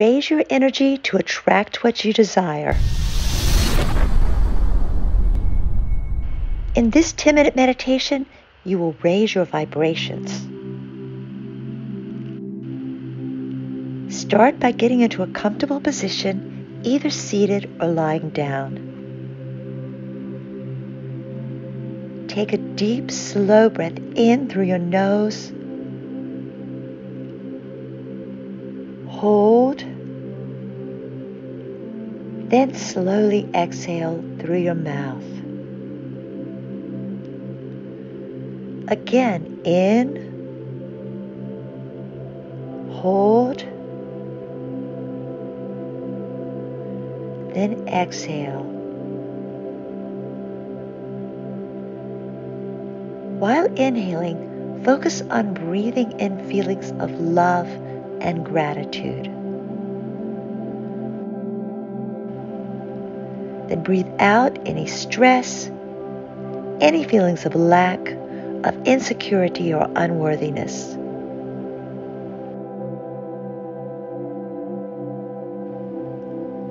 Raise your energy to attract what you desire. In this 10-minute meditation, you will raise your vibrations. Start by getting into a comfortable position, either seated or lying down. Take a deep, slow breath in through your nose. Hold, then slowly exhale through your mouth. Again, in, hold, then exhale. While inhaling, focus on breathing in feelings of love and gratitude. Then breathe out any stress, any feelings of lack, of insecurity or unworthiness.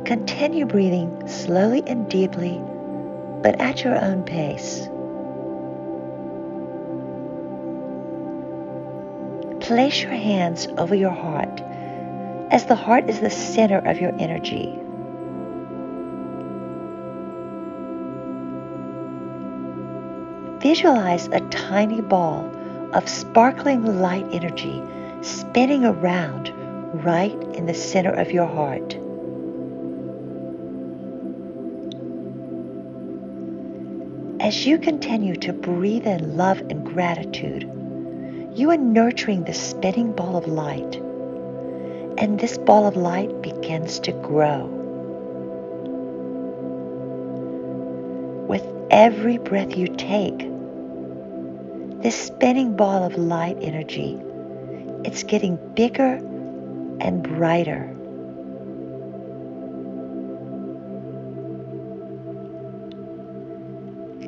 Continue breathing slowly and deeply, but at your own pace. Place your hands over your heart, as the heart is the center of your energy. Visualize a tiny ball of sparkling light energy spinning around right in the center of your heart. As you continue to breathe in love and gratitude, you are nurturing the spinning ball of light, and this ball of light begins to grow. With every breath you take, this spinning ball of light energy, it's getting bigger and brighter.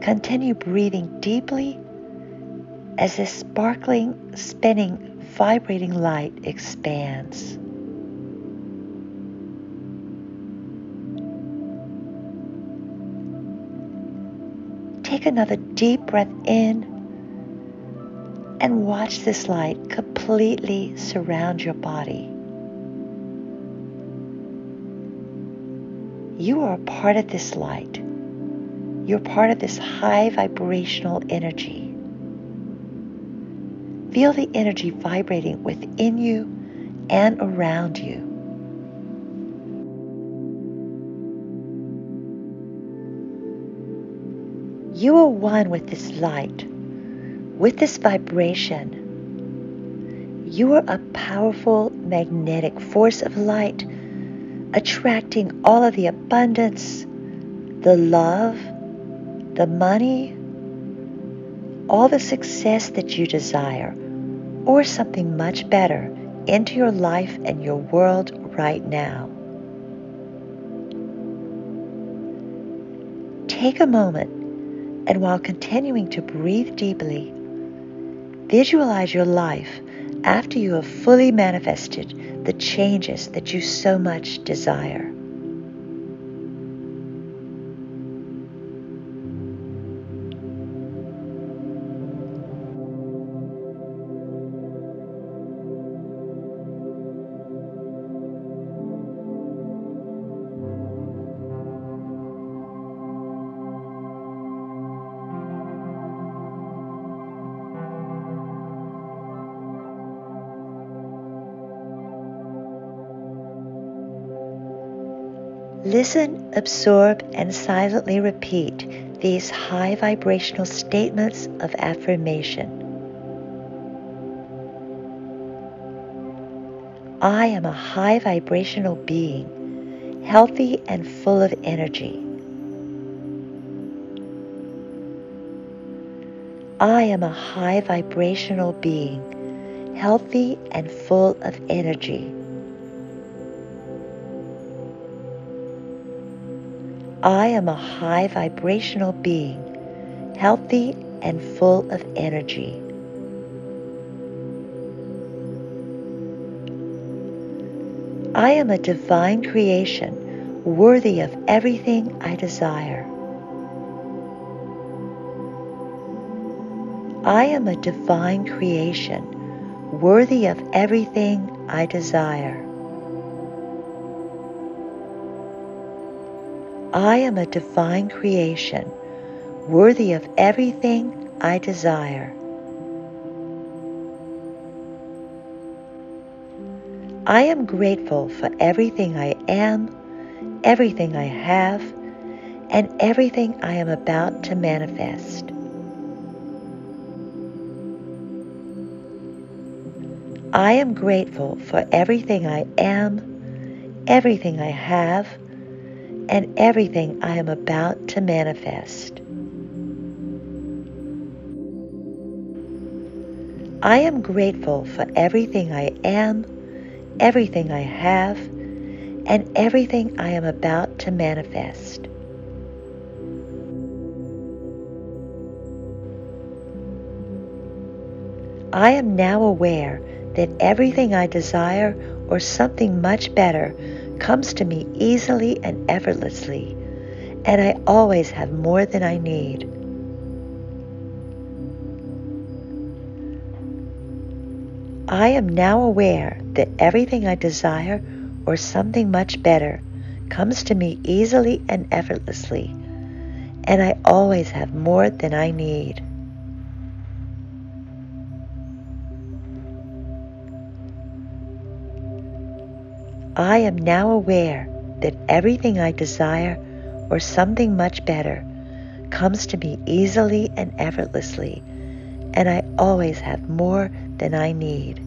Continue breathing deeply as this sparkling, spinning, vibrating light expands. Take another deep breath in and watch this light completely surround your body. You are a part of this light. You're part of this high vibrational energy. Feel the energy vibrating within you and around you. You are one with this light, with this vibration. You are a powerful magnetic force of light, attracting all of the abundance, the love, the money, all the success that you desire, or something much better into your life and your world right now. Take a moment, and while continuing to breathe deeply, visualize your life after you have fully manifested the changes that you so much desire. Listen, absorb, and silently repeat these high vibrational statements of affirmation. I am a high vibrational being, healthy and full of energy. I am a high vibrational being, healthy and full of energy. I am a high vibrational being, healthy and full of energy. I am a divine creation, worthy of everything I desire. I am a divine creation, worthy of everything I desire. I am a divine creation, worthy of everything I desire. I am grateful for everything I am, everything I have, and everything I am about to manifest. I am grateful for everything I am, everything I have, and everything I am about to manifest. I am grateful for everything I am, everything I have, and everything I am about to manifest. I am now aware that everything I desire or something much better comes to me easily and effortlessly, and I always have more than I need. I am now aware that everything I desire or something much better comes to me easily and effortlessly, and I always have more than I need. I am now aware that everything I desire or something much better comes to me easily and effortlessly, and I always have more than I need.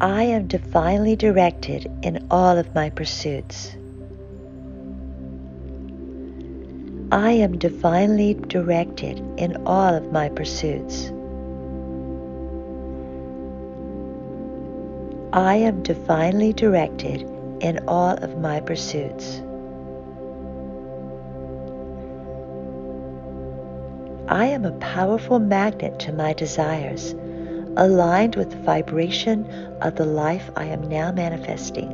I am divinely directed in all of my pursuits. I am divinely directed in all of my pursuits. I am divinely directed in all of my pursuits. I am a powerful magnet to my desires, aligned with the vibration of the life I am now manifesting.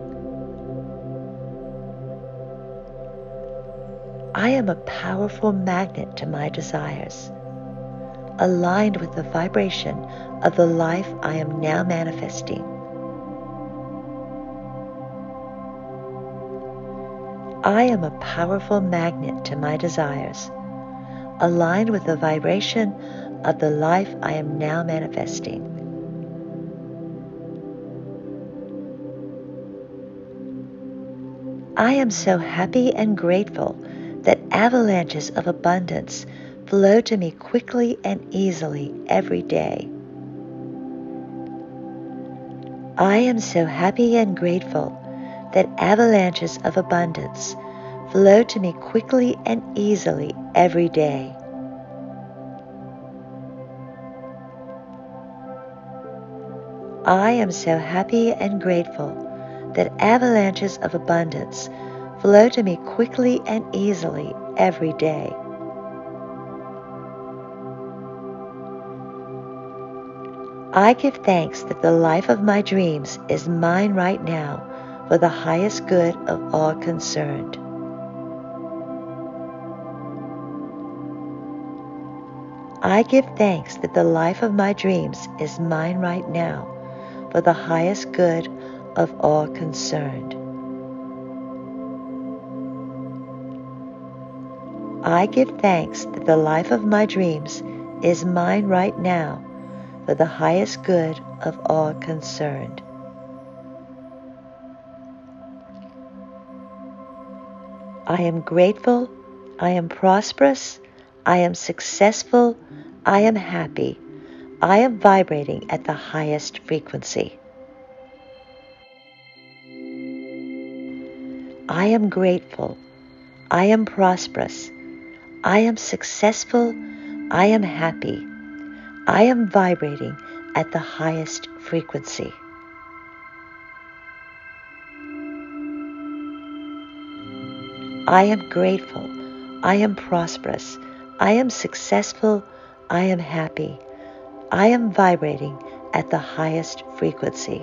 I am a powerful magnet to my desires, aligned with the vibration of the life I am now manifesting. I am a powerful magnet to my desires, aligned with the vibration of the life I am now manifesting. I am so happy and grateful that avalanches of abundance flow to me quickly and easily every day. I am so happy and grateful that avalanches of abundance flow to me quickly and easily every day. I am so happy and grateful that avalanches of abundance flow to me quickly and easily every day. I give thanks that the life of my dreams is mine right now for the highest good of all concerned. I give thanks that the life of my dreams is mine right now for the highest good of all concerned. I give thanks that the life of my dreams is mine right now for the highest good of all concerned. I am grateful, I am prosperous, I am successful, I am happy, I am vibrating at the highest frequency. I am grateful, I am prosperous, I am successful, I am happy, I am vibrating at the highest frequency. I am grateful, I am prosperous, I am successful, I am happy, I am vibrating at the highest frequency.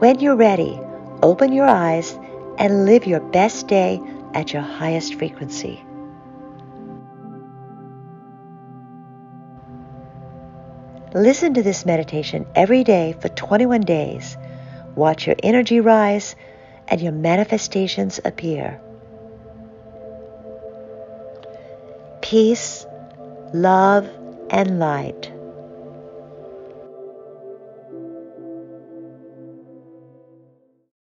When you're ready, open your eyes and live your best day at your highest frequency. Listen to this meditation every day for 21 days. Watch your energy rise and your manifestations appear. Peace, love, and light.